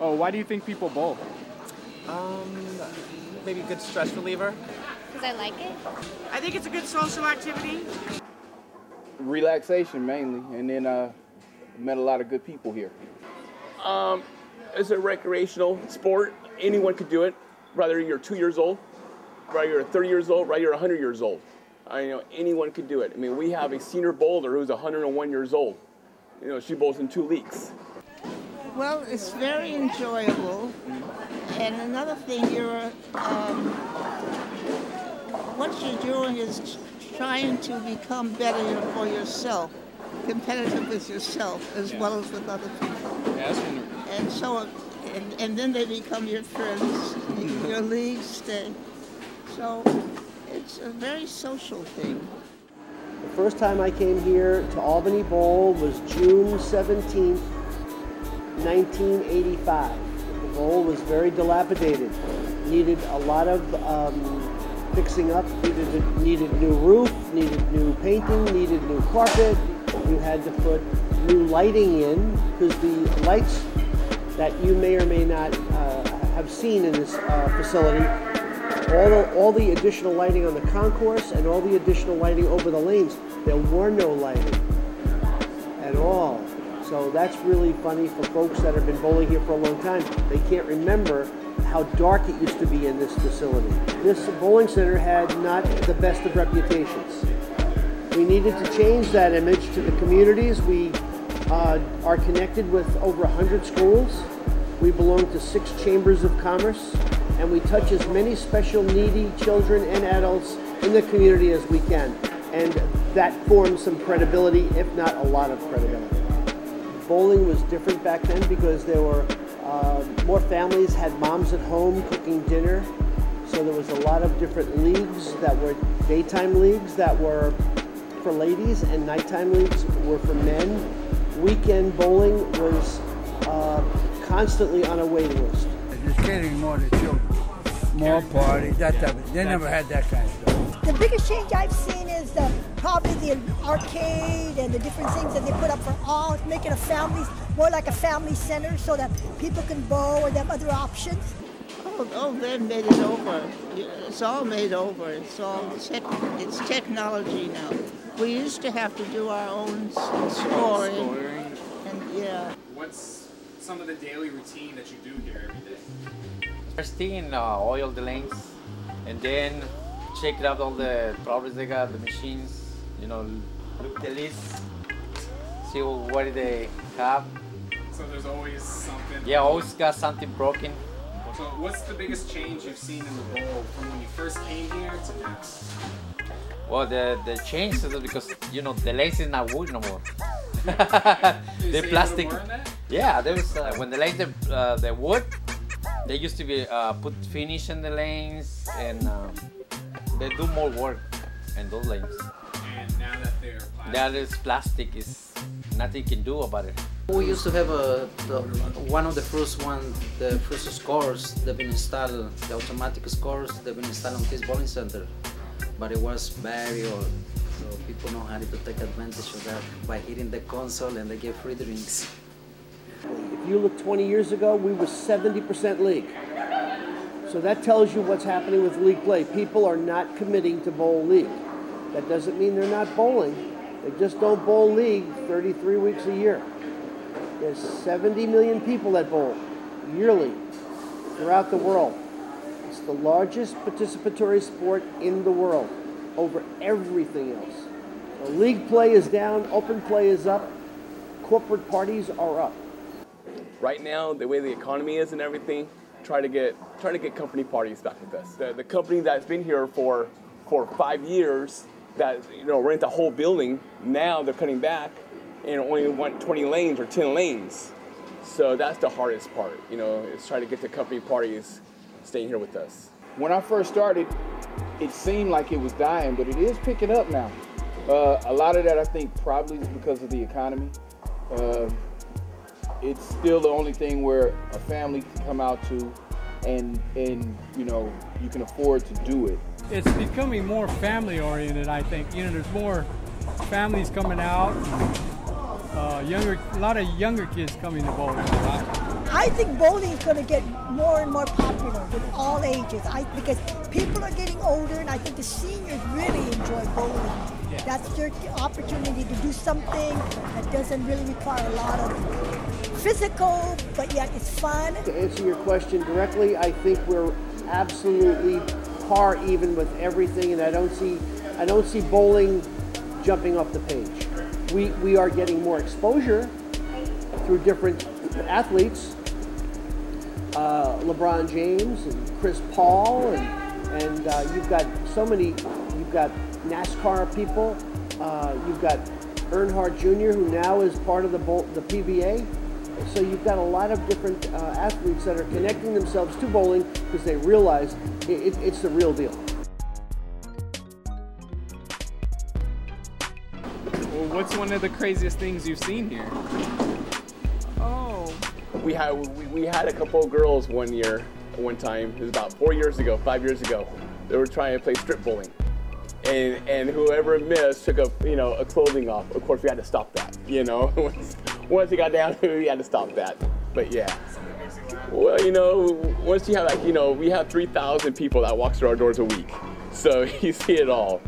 Oh, why do you think people bowl? Maybe a good stress reliever. Because I like it. I think it's a good social activity. Relaxation mainly, and then met a lot of good people here. It's a recreational sport. Anyone could do it, whether you're 2 years old, whether you're 30 years old, whether you're 100 years old. You know, anyone could do it. I mean, we have a senior bowler who's 101 years old. You know, she bowls in 2 leagues. Well, it's very enjoyable. And another thing, you're what you're doing is trying to become better for yourself, competitive with yourself as well as with other people. Yes. And so, and then they become your friends, your leagues stay. So it's a very social thing. The first time I came here to Albany Bowl was June 17th, 1985. The bowl was very dilapidated, needed a lot of fixing up, needed new roof, needed new painting, needed new carpet. You had to put new lighting in because the lights that you may or may not have seen in this facility, all the additional lighting on the concourse and all the additional lighting over the lanes, there were no lighting at all. So that's really funny for folks that have been bowling here for a long time. They can't remember how dark it used to be in this facility. This bowling center had not the best of reputations. We needed to change that image to the communities. We are connected with over 100 schools. We belong to 6 chambers of commerce, and we touch as many special needy children and adults in the community as we can. And that forms some credibility, if not a lot of credibility. Bowling was different back then because there were more families had moms at home cooking dinner. So there was a lot of different leagues that were daytime leagues that were for ladies and nighttime leagues were for men. Weekend bowling was constantly on a waiting list. They're catering more to children, more parties, that type of thing. They never had that kind of stuff. The biggest change I've seen is probably the arcade and the different things that they put up for all, making a family, more like a family center so that people can bowl or they have other options. Oh, they've made it over. It's all made over. It's all it's technology now. We used to have to do our own scoring. And yeah. What's some of the daily routine that you do here every day? First thing, oil the lanes, and then check out all the problems they got, the machines. You know, look the list, see what they have. So there's always something. Yeah, always got something broken. So what's the biggest change you've seen in the bowl from when you first came here to now? Well, the change is because, you know, the lace is not wood no more. The plastic. Yeah, there was, when they laid the wood, they used to be put finish in the lanes and they do more work in those lanes. And now that they're plastic? Now that it's plastic, it's nothing you can do about it. We used to have one of the first scores that been installed, the automatic scores that been installed on this bowling center. But it was very old, so people know how to take advantage of that by hitting the console and they get free drinks. If you look 20 years ago, we were 70% league. So that tells you what's happening with league play. People are not committing to bowl league. That doesn't mean they're not bowling. They just don't bowl league 33 weeks a year. There's 70 million people that bowl yearly throughout the world. It's the largest participatory sport in the world over everything else. So league play is down, open play is up, corporate parties are up. Right now, the way the economy is and everything, try to get company parties back with us. The company that's been here for 5 years that, you know, rent the whole building, now they're cutting back and only want 20 lanes or 10 lanes. So that's the hardest part, you know, is try to get the company parties stay here with us. When I first started, it seemed like it was dying, but it is picking up now. A lot of that I think probably is because of the economy. It's still the only thing where a family can come out to and you know, you can afford to do it. It's becoming more family oriented, I think. You know, there's more families coming out. a lot of younger kids coming to bowling. I think bowling is going to get more and more popular with all ages. Because people are getting older, and I think the seniors really enjoy bowling. Yeah. That's their opportunity to do something that doesn't really require a lot of physical, but yet it's fun. To answer your question directly, I think we're absolutely par even with everything, and I don't see bowling jumping off the page. We are getting more exposure through different athletes, LeBron James and Chris Paul, and you've got so many. You've got NASCAR people. You've got Earnhardt Jr., who now is part of the PBA. So you've got a lot of different athletes that are connecting themselves to bowling because they realize it's the real deal. Well, what's one of the craziest things you've seen here? Oh. We had a couple of girls one time, it was about 5 years ago, they were trying to play strip bowling. And whoever missed took a clothing off. Of course, we had to stop that, Once he got down, we had to stop that. But yeah. Well, once you have we have 3,000 people that walk through our doors a week. So you see it all.